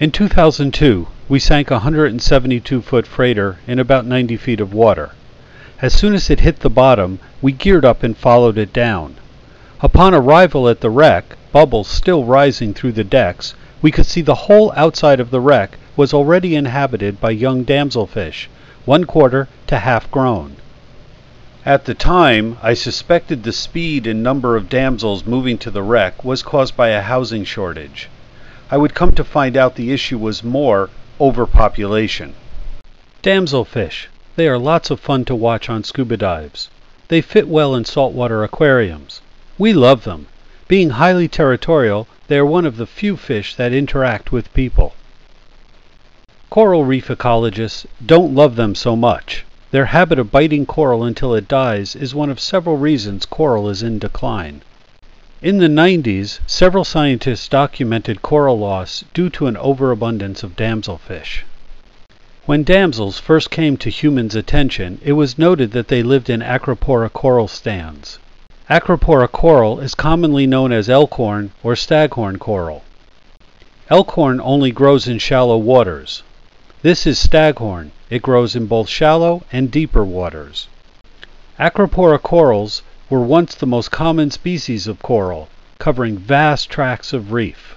In 2002, we sank a 172-foot freighter in about 90 feet of water. As soon as it hit the bottom, we geared up and followed it down. Upon arrival at the wreck, bubbles still rising through the decks, we could see the whole outside of the wreck was already inhabited by young damselfish, 1/4 to half grown. At the time, I suspected the speed and number of damsels moving to the wreck was caused by a housing shortage. I would come to find out the issue was more overpopulation. Damselfish. They are lots of fun to watch on scuba dives. They fit well in saltwater aquariums. We love them. Being highly territorial, they are one of the few fish that interact with people. Coral reef ecologists don't love them so much. Their habit of biting coral until it dies is one of several reasons coral is in decline. In the 90s, several scientists documented coral loss due to an overabundance of damselfish. When damsels first came to humans' attention, it was noted that they lived in Acropora coral stands. Acropora coral is commonly known as elkhorn or staghorn coral. Elkhorn only grows in shallow waters. This is staghorn. It grows in both shallow and deeper waters. Acropora corals were once the most common species of coral, covering vast tracts of reef.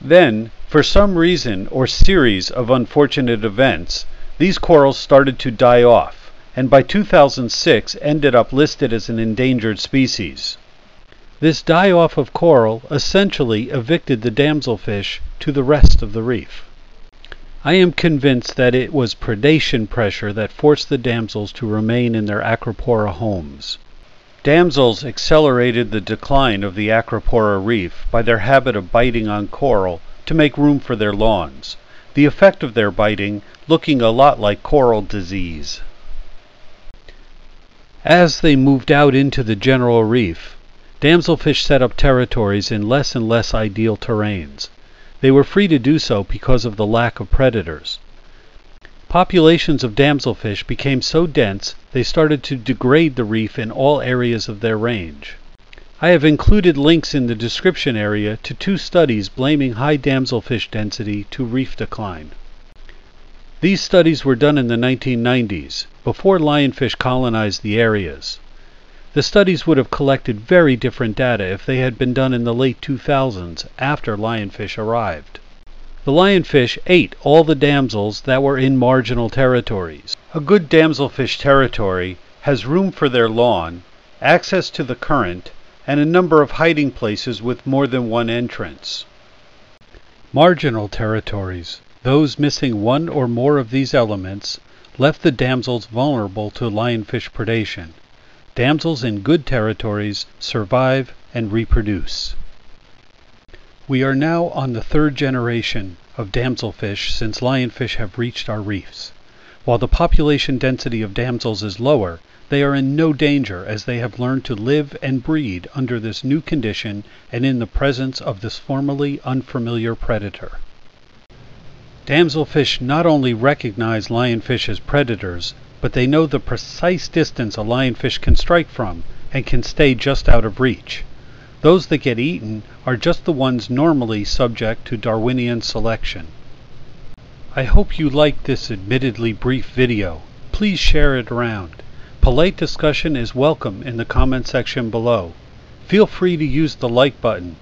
Then, for some reason or series of unfortunate events, these corals started to die off, and by 2006 ended up listed as an endangered species. This die-off of coral essentially evicted the damselfish to the rest of the reef. I am convinced that it was predation pressure that forced the damsels to remain in their Acropora homes. Damsels accelerated the decline of the Acropora reef by their habit of biting on coral to make room for their lawns, the effect of their biting looking a lot like coral disease. As they moved out into the general reef, damselfish set up territories in less and less ideal terrains. They were free to do so because of the lack of predators. Populations of damselfish became so dense they started to degrade the reef in all areas of their range. I have included links in the description area to 2 studies blaming high damselfish density to reef decline. These studies were done in the 1990s, before lionfish colonized the areas. The studies would have collected very different data if they had been done in the late 2000s, after lionfish arrived. The lionfish ate all the damsels that were in marginal territories. A good damselfish territory has room for their lawn, access to the current, and a number of hiding places with more than one entrance. Marginal territories, those missing one or more of these elements, left the damsels vulnerable to lionfish predation. Damsels in good territories survive and reproduce. We are now on the 3rd generation of damselfish since lionfish have reached our reefs. While the population density of damsels is lower, they are in no danger as they have learned to live and breed under this new condition and in the presence of this formerly unfamiliar predator. Damselfish not only recognize lionfish as predators, but they know the precise distance a lionfish can strike from and can stay just out of reach. Those that get eaten are just the ones normally subject to Darwinian selection. I hope you liked this admittedly brief video. Please share it around. Polite discussion is welcome in the comment section below. Feel free to use the like button.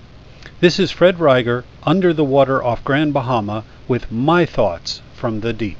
This is Fred Riger, under the water off Grand Bahama, with my thoughts from the deep.